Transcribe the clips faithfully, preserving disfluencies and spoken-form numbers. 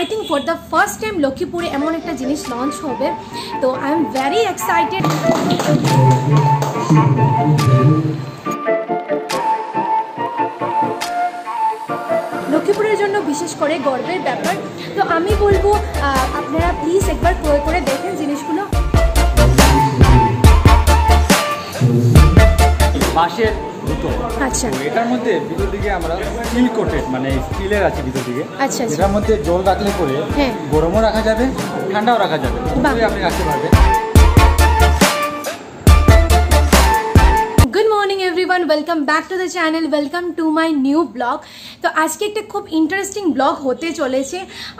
I think for the first time लखीपुरे एमन एक जिनिस लॉन्च होबे तो आई एम वेरी एक्साइटेड। लखीपुरेर जोन्नो विशेष करे गर्वेर ब्यापार तो आमी बोलबो आपनारा प्लिज एक बार प्रयोग करे देखें जिनिसगुलो। बाशेर दुतो अच्छा एटार मध्ये ভিতর দিকে আমরা স্টিল কোটেড মানে স্টিলের আছে ভিতর দিকে আচ্ছা এটার মধ্যে জল রাখলে পরে গরমও রাখা যাবে ঠান্ডাও রাখা যাবে দুটোই আপনি রাখতে পারবেন। Everyone welcome back to the channel welcome to my new blog. तो आज के एक खूब इंटरेस्टिंग ब्लॉग होते चले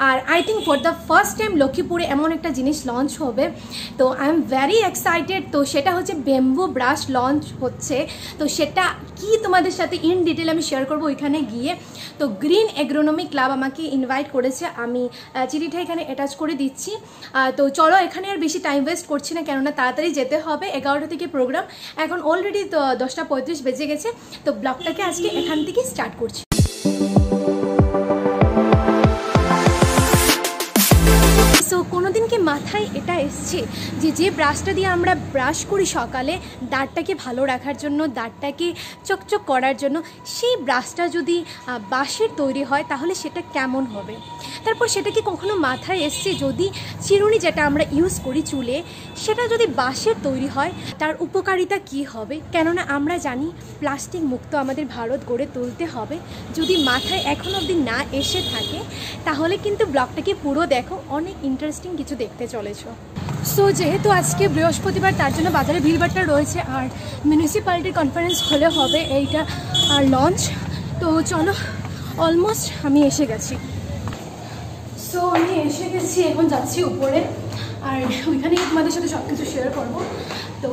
और I think for the first time लखीपुरे एमन एक जिनिस लॉन्च होबे तो आई एम वेरी एक्साइटेड। तो सेटा होच्छे बेम्बू ब्राश लॉन्च होच्छे तो सेटा कि तुम्हारे साथे इन डिटेल आमी शेयर करब ओइखाने गिये। तो ग्रीन एग्रोनमी क्लाब आमाके इनवाइट करेछे आमी चिठिटा एखाने अटैच करे दिच्छी। तो चलो एखाने आर बेशी टाइम वेस्ट करछि ना केनना ताड़ाताड़ी जेते होबे एगारोटा थेके प्रोग्राम एखन अलरेडी दसटा पैंतीस बेजे गेछे तो ब्लगटाके आजके एखान थेके स्टार्ट करछि। কোনোদিনকে মাথায় এটা এসছে যে যে ব্রাশটা দিয়ে আমরা ব্রাশ করি সকালে দাঁতটাকে ভালো রাখার জন্য দাঁতটাকে চকচক করার জন্য সেই ব্রাশটা যদি বাঁশের তৈরি হয় তাহলে সেটা কেমন হবে। তারপর সেটা কি কখনো মাথায় এসছে যদি চিরুনি যেটা আমরা ইউজ করি চুলে সেটা যদি বাঁশের তৈরি হয় তার উপকারিতা কি হবে, কেননা আমরা জানি প্লাস্টিক মুক্ত আমাদের ভারত গড়ে তুলতে হবে। যদি মাথায় এখনো অবধি না এসে থাকে তাহলে কিন্তু ব্লগটাকে পুরো দেখো, অনেক ইন্টারেস্টিং কিছু দেখতে চলেছো। সো যেহেতু আজকে বৃহস্পতিবার তার জন্য বাজারে ভিড়ভাড়টা রয়েছে আর মিউনিসিপ্যালিটি কনফারেন্স হলে হবে এইটা আর লঞ্চ। তো চলো অলমোস্ট আমি এসে গেছি। সো আমি এসে গেছি, এখন যাচ্ছি উপরে আর ওইখানে তোমাদের সাথে সব কিছু শেয়ার করব। তো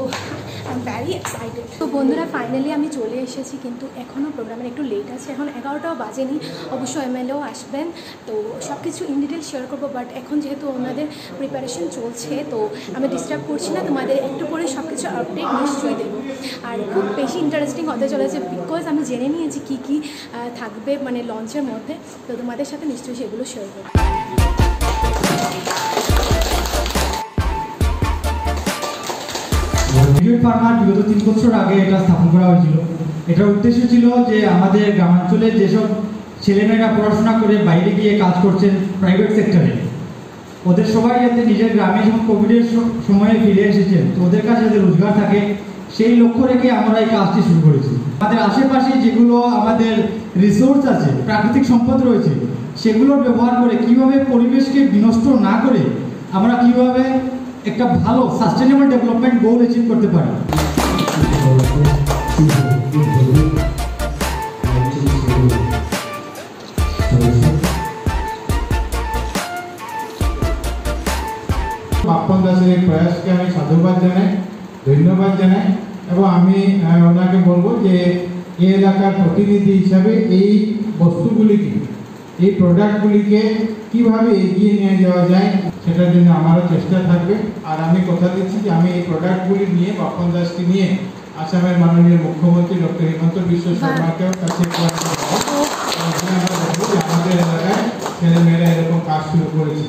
আই এম ভেরি এক্সাইটেড। তো বন্ধুরা ফাইনালি আমি চলে এসেছি কিন্তু এখনও প্রোগ্রামের একটু লেট আছে, এখন এগারোটাও বাজেনি। অবশ্য এমএলএও আসবেন তো সব কিছু ইন ডিটেল শেয়ার করবো, বাট এখন যেহেতু ওনাদের প্রিপারেশন চলছে তো আমি ডিস্টার্ব করছি না, তোমাদের একটু পরে সব কিছু আপডেট নিশ্চয়ই দেবো। আর খুব বেশি ইন্টারেস্টিং হতে চলেছে বিকজ আমি জেনে নিয়েছি কী কী থাকবে মানে লঞ্চের মধ্যে, তো তোমাদের সাথে নিশ্চয়ই সেগুলো শেয়ার করবো। বিউট ফার্মার বিগত তিন বছর আগে এটা স্থাপন করা হয়েছিল। এটার উদ্দেশ্য ছিল যে আমাদের গ্রামাঞ্চলে যেসব ছেলেমেয়েরা পড়াশোনা করে বাইরে গিয়ে কাজ করছেন প্রাইভেট সেক্টরে, ওদের সবাই যাতে নিজের গ্রামে যখন কোভিডের সময়ে ফিরে এসেছেন তো ওদের কাছে যাতে রোজগার থাকে সেই লক্ষ্য রেখে আমরা এই কাজটি শুরু করেছি। আমাদের আশেপাশে যেগুলো আমাদের রিসোর্স আছে প্রাকৃতিক সম্পদ রয়েছে সেগুলোর ব্যবহার করে কীভাবে পরিবেশকে বিনষ্ট না করে আমরা কীভাবে একটা ভালো সাস্টেনেবল ডেভেলপমেন্ট গোল অ্যাচিভ করতে পারি। পাপন দাসের এই প্রয়াসকে আমি সাধুবাদ জানাই, ধন্যবাদ জানাই এবং আমি ওনাকে বলবো যে এই এলাকার প্রতিনিধি হিসাবে এই বস্তুগুলিকে এই প্রোডাক্টগুলিকে কীভাবে এগিয়ে নিয়ে যাওয়া যায় সেটার জন্য আমারও চেষ্টা থাকবে। আর আমি কথা দিচ্ছি যে আমি এই প্রোডাক্টগুলি নিয়ে বাপন দাসকে নিয়ে আসামের মাননীয় মুখ্যমন্ত্রী ডক্টর হিমন্ত বিশ্ব শর্মাকেও কাছে আমাদের এলাকায় ছেলেমেয়েরা এরকম কাজ শুরু করেছে।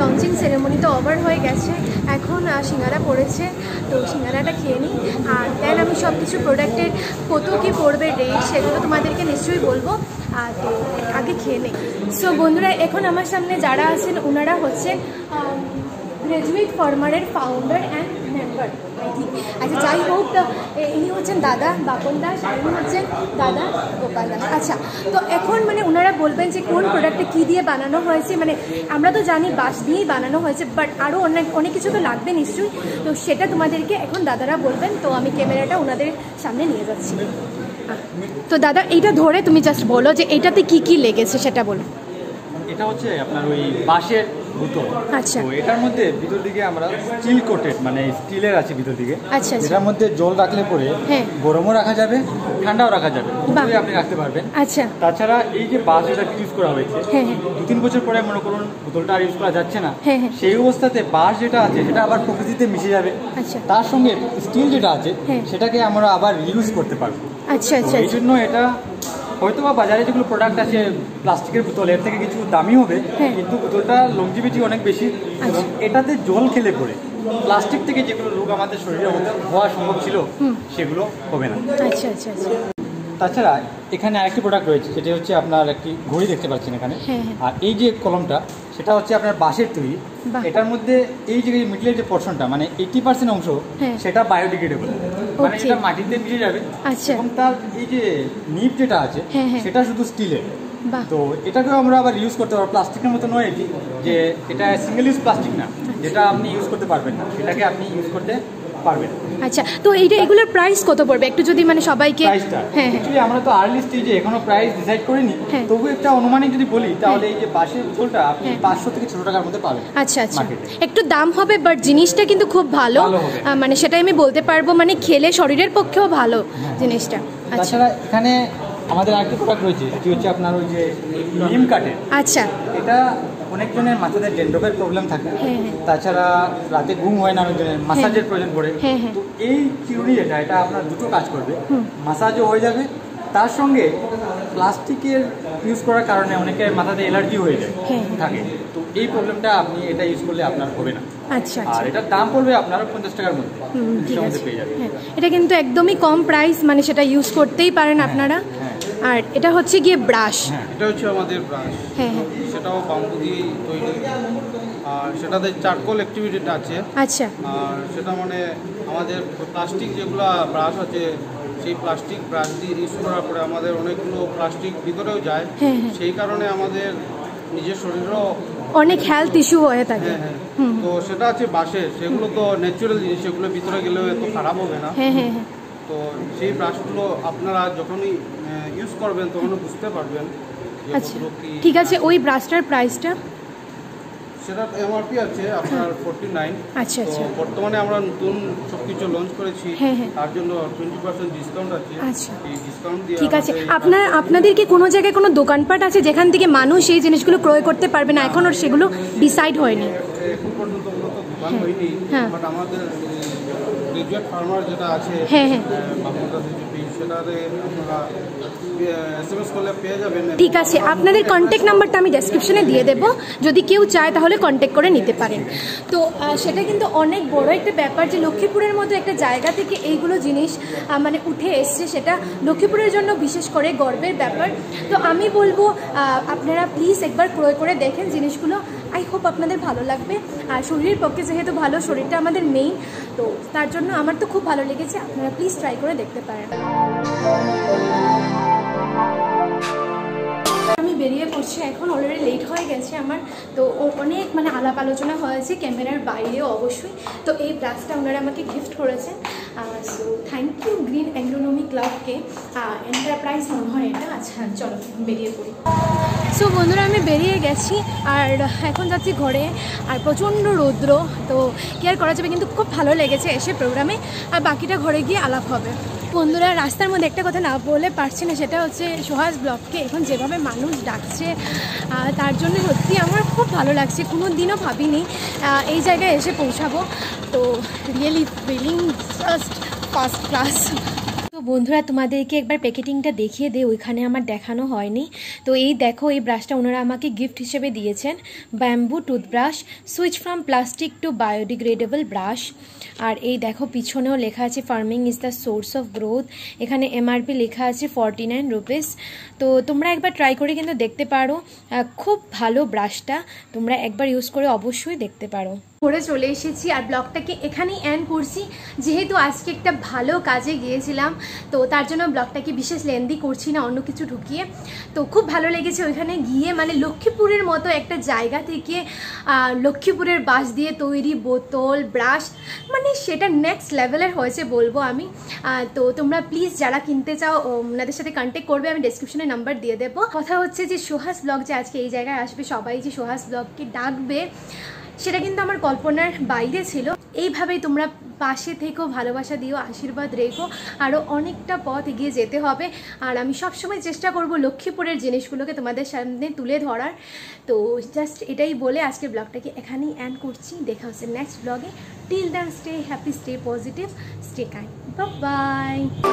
लंचिंग सेरेमनी तो ओवर हो गए, এখন সিঙ্গারা পড়েছে তো সিঙ্গারাটা খেয়ে নিই আর দেন আমি সব কিছু প্রোডাক্টের কত কী পড়বে রেট সেগুলো তোমাদেরকে নিশ্চয়ই বলবো। আর তো আগে খেয়ে নেই। সো বন্ধুরা এখন আমার সামনে যারা আছেন ওনারা হচ্ছেন গ্র্যাজুয়েট ফার্মারের ফাউন্ডার অ্যান্ড মেম্বার। আচ্ছা যাই হোক, তো ইনি হচ্ছেন দাদা বাপন দাস, ইনি হচ্ছেন দাদা গোপাল দাস। আচ্ছা তো এখন মানে ওনারা বলবেন যে কোন প্রোডাক্টে কী দিয়ে বানানো হয়েছে, মানে আমরা তো জানি বাঁশ দিয়েই বানানো হয়েছে বাট আরও অনেক অনেক কিছু তো লাগবে নিশ্চয়ই, তো সেটা তোমাদেরকে এখন দাদারা বলবেন। তো আমি ক্যামেরাটা ওনাদের সামনে নিয়ে যাচ্ছি। তো দাদা এইটা ধরে তুমি জাস্ট বলো যে এটাতে কী কী লেগেছে সেটা বলো। এটা হচ্ছে আপনার ওই বাঁশের দুটো। আচ্ছা, তো এটার মধ্যে ভিতর দিকে আমরা স্টিল কোটেড মানে স্টিলের আছে ভিতর দিকে। আচ্ছা, এটার মধ্যে জল রাখলে পরে গরমও রাখা যাবে ঠান্ডাও রাখা যাবে, দুটোই আপনি রাখতে পারবেন। আচ্ছা, তাছাড়া এই যে বাস যেটা ইউজ করা হয়েছে দু তিন বছর পরে মনে করুন বোতলটা আর ইউজ করা যাচ্ছে না, সেই অবস্থাতে বাস যেটা আছে সেটা আবার প্রকৃতিতে মিশে যাবে, তার সঙ্গে স্টিল যেটা আছে সেটাকে আমরা আবার রিউজ করতে পারবো। আচ্ছা আচ্ছা, এই জন্য এটা হয়তো বা বাজারে যেগুলো প্রোডাক্ট আছে প্লাস্টিকের বোতল এর থেকে কিছু দামি হবে, কিন্তু বোতলটা লংজিভিটি অনেক বেশি। এটাতে জল খেলে পড়ে প্লাস্টিক থেকে যেগুলো রোগ আমাদের শরীরে হওয়া সম্ভব ছিল সেগুলো হবে না। আচ্ছা আচ্ছা আচ্ছা। তাছাড়া এখানে আরেকটি প্রোডাক্ট রয়েছে, সেটা হচ্ছে আপনার একটি ঘড়ি দেখতে পাচ্ছেন এখানে। আর এই যে কলমটা সেটা হচ্ছে আপনার বাঁশের তৈরি, এটার মধ্যে এই যে মিডলের যে পোর্শনটা মানে এইটি পার্সেন্ট অংশ সেটা বায়োডিগ্রেডেবল, মানে সেটা মাটিতে মিশে যাবে। এবং তার এই যে নিপ যেটা আছে সেটা শুধু স্টিলের, তো এটাকেও আমরা আবার ইউজ করতে পারবো। প্লাস্টিকের মতো নয় এটি, যে এটা সিঙ্গেল ইউজ প্লাস্টিক না, যেটা আপনি ইউজ করতে পারবেন না সেটাকে আপনি ইউজ করতে পারবেন। আচ্ছা, তো এইটা এগুলোর প্রাইস কত পড়বে একটু যদি মানে সবাইকে? হ্যাঁ, एक्चुअली আমরা তো আর্লি স্টেজে এখনো প্রাইস ডিসাইড করিনি, তবু একটা অনুমানিক যদি বলি তাহলে এই যে পাশের বোতলটা আপনি পাঁচশো থেকে ছশো টাকার মধ্যে পাবেন। আচ্ছা আচ্ছা, একটু দাম হবে বাট জিনিসটা কিন্তু খুব ভালো, মানে সেটাই আমি বলতে পারবো, মানে খেলে শরীরের পক্ষেও ভালো জিনিসটা। আচ্ছা, এখানে আমাদের আরেকটা প্রোডাক্ট রয়েছে, এটি হচ্ছে আপনার ওই যে নিম কাঠের। আচ্ছা, এটা অনেকজনের মাথাতে ড্যান্ড্রফের প্রবলেম থাকে, তাছাড়া রাতে ঘুম হয় না, অনেকজনের মাসাজের প্রয়োজন পড়ে, তো এই চিরুনি যেটা এটা আপনার দুটো কাজ করবে, মাসাজও হয়ে যাবে, তার সঙ্গে প্লাস্টিকের ইউজ করার কারণে অনেকের মাথাতে অ্যালার্জি হয়ে যায় থাকে, তো এই প্রবলেমটা আপনি এটা ইউজ করলে আপনার হবে না। আচ্ছা, আর এটার দাম পড়বে আপনার পঞ্চাশ টাকার মধ্যে পেয়ে যাবেন। এটা কিন্তু একদমই কম প্রাইস, মানে সেটা ইউজ করতেই পারেন আপনারা। আর এটা হচ্ছে গিয়ে ব্রাশ, এটা হচ্ছে আমাদের ব্রাশ, হ্যাঁ হ্যাঁ, সেটাও বাম্বু দিয়ে তৈরি, আর সেটাতে চারকোল অ্যাক্টিভিটিটা আছে। আচ্ছা, আর সেটা মানে আমাদের প্লাস্টিক যেগুলো ব্রাশ আছে সেই প্লাস্টিক ব্রাশ দিয়ে ইউজ করার পরে আমাদের অনেকগুলো প্লাস্টিক ভিতরেও যায়, সেই কারণে আমাদের নিজের শরীরেও অনেক হেলথ ইস্যু হয়ে থাকে। তো সেটা আছে বাঁশের, সেগুলো তো ন্যাচারাল জিনিস, সেগুলো ভিতরে গেলেও এত খারাপ হবে না। হ্যাঁ হ্যাঁ, তো সেই ব্রাশগুলো আপনারা যখনই ইউজ করবেন তখন বুঝতে পারবেন। আচ্ছা ঠিক আছে, ওই ব্রাশটার প্রাইসটা সেটা এমআরপি আছে আপনার ফর্টি নাইন। আচ্ছা আচ্ছা, বর্তমানে আমরা নতুন সবকিছু লঞ্চ করেছি, তার জন্য টোয়েন্টি পার্সেন্ট ডিসকাউন্ট আছে। আচ্ছা, এই ডিসকাউন্ট দিয়ে ঠিক আছে। আপনার আপনাদের কি কোনো জায়গায় কোনো দোকানপাট আছে যেখান থেকে মানুষ এই জিনিসগুলো ক্রয় করতে পারবে না? এখন আর সেগুলো ডিসাইড হয়নি, এখন পর্যন্ত কোনো তো দোকান হয়নি, বাট আমাদের গ্রাজুয়েট ফার্মার যেটা আছে সেটাতে আপনারা এসএমএস করলে পেয়ে যাবেন। ঠিক আছে, আপনাদের কন্ট্যাক্ট নাম্বারটা আমি ডেসক্রিপশনে দিয়ে দেবো, যদি কেউ চায় তাহলে কন্ট্যাক্ট করে নিতে পারেন। তো সেটা কিন্তু অনেক বড় একটা ব্যাপার যে লক্ষ্মীপুরের মতো একটা জায়গা থেকে এইগুলো জিনিস মানে উঠে এসছে, সেটা লক্ষ্মীপুরের জন্য বিশেষ করে গর্বের ব্যাপার। তো আমি বলবো আপনারা প্লিজ একবার ক্রয় করে দেখেন জিনিসগুলো, আই হোপ আপনাদের ভালো লাগবে। আর শরীরের পক্ষে যেহেতু ভালো, শরীরটা আমাদের মেইন, তো তার জন্য আমার তো খুব ভালো লেগেছে, আপনারা প্লিজ ট্রাই করে দেখতে পারেন। আমি বেরিয়ে পড়ছি এখন, অলরেডি লেট হয়ে গেছে আমার, তো অনেক মানে আলাপ আলোচনা হয়েছে ক্যামেরার বাইরেও অবশ্যই। তো এই ব্রাশটা ওনারা আমাকে গিফট করেছেন, so thank you green agronomy ক্লাবকে, এন্টারপ্রাইজ মনে হয় এটা। আচ্ছা চলো বেরিয়ে পড়ি। সো বন্ধুরা আমি বেরিয়ে গেছি আর এখন যাচ্ছি ঘরে, আর প্রচণ্ড রৌদ্র, তো কি আর করা যাবে, কিন্তু খুব ভালো লেগেছে এসে প্রোগ্রামে, আর বাকিটা ঘরে গিয়ে আলাপ হবে। বন্ধুরা রাস্তার মধ্যে একটা কথা না বলে পারছি না, সেটা হচ্ছে সোহাজ ব্লগকে এখন যেভাবে মানুষ ডাকছে তার জন্য সত্যি আমার খুব ভালো লাগছে, কোনো দিনও ভাবিনি এই জায়গায় এসে পৌঁছাবো, তো really feeling just first class. তো বন্ধুরা তোমাদেরকে একবার প্যাকেটিংটা দেখিয়ে দে, ওইখানে আমার দেখানো হয়নি। তো এই দেখো, এই ব্রাশটা ওনারা আমাকে গিফট হিসেবে দিয়েছেন, bamboo toothbrush, switch from plastic to biodegradable brush. আর এই দেখো পিছনেও লেখা আছে farming is the source of growth, এখানে এমআরপি লেখা আছে ফর্টি নাইন রুপিস। তো তোমরা একবার ট্রাই করে কিন্তু দেখতে পারো, খুব ভালো ব্রাশটা, তোমরা একবার ইউজ করে অবশ্যই দেখতে পারো। করে চলে এসেছি আর ব্লগটাকে এখানেই এন্ড করছি। যেহেতু আজকে একটা ভালো কাজে গিয়েছিলাম তো তার জন্য ব্লগটাকে বিশেষ লেন্দি করছি না, অন্য কিছু ঢুকিয়ে। তো খুব ভালো লেগেছে ওইখানে গিয়ে, মানে লক্ষ্মীপুরের মতো একটা জায়গা থেকে লক্ষ্মীপুরের বাঁশ দিয়ে তৈরি বোতল, ব্রাশ, মানে সেটা নেক্সট লেভেলের হয়েছে বলবো আমি। তো তোমরা প্লিজ যারা কিনতে চাও ওনাদের সাথে কন্ট্যাক্ট করবে, আমি ডেসক্রিপশনে নাম্বার দিয়ে দেবো। কথা হচ্ছে যে সোহাজ ব্লগ যে আজকে এই জায়গায় আসবে, সবাই যে সোহাজ ব্লগকে ডাকবে সেটা কিন্তু আমার কল্পনার বাইরে ছিল। এইভাবেই তোমরা পাশে থেকেও, ভালোবাসা দিও, আশীর্বাদ রেখো। আরও অনেকটা পথ এগিয়ে যেতে হবে আর আমি সবসময় চেষ্টা করব লক্ষ্মীপুরের জিনিসগুলোকে তোমাদের সামনে তুলে ধরার। তো জাস্ট এটাই বলে আজকের ব্লগটাকে এখানেই এন্ড করছি। দেখা হচ্ছে নেক্সট ব্লগে। Till then stay happy, stay positive, stay kind. Bye by.